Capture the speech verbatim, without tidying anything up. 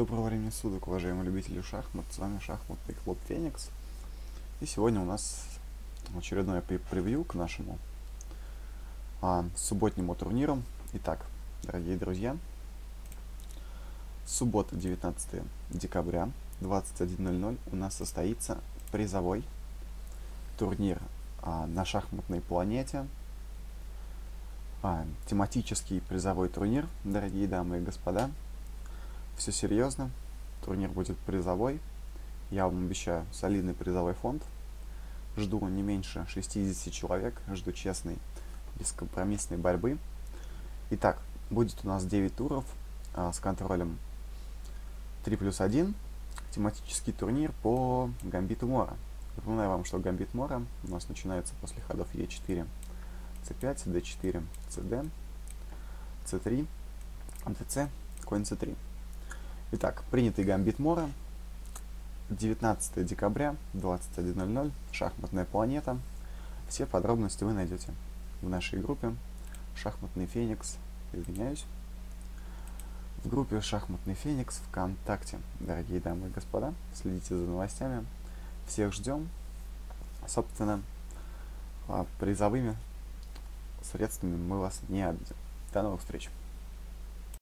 Доброго времени суток, уважаемые любители шахмат, с вами шахматный клуб Феникс. И сегодня у нас очередное превью к нашему а, субботнему турниру. Итак, дорогие друзья, суббота, девятнадцатое декабря, двадцать один ноль ноль, у нас состоится призовой турнир а, на шахматной планете. А, тематический призовой турнир, дорогие дамы и господа. Все серьезно, турнир будет призовой, я вам обещаю солидный призовой фонд, жду не меньше шестидесяти человек, жду честной, бескомпромиссной борьбы. Итак, будет у нас девять туров а, с контролем три плюс один, тематический турнир по гамбиту морра. Напоминаю вам, что гамбит морра у нас начинается после ходов е четыре, це пять, дэ четыре, цэ дэ, цэ три, дэ цэ, конь цэ три. Итак, принятый гамбит морра, девятнадцатое декабря, двадцать один ноль ноль, шахматная планета. Все подробности вы найдете в нашей группе «Шахматный Феникс», извиняюсь, в группе «Шахматный Феникс» ВКонтакте. Дорогие дамы и господа, следите за новостями, всех ждем, собственно, призовыми средствами мы вас не обидим. До новых встреч!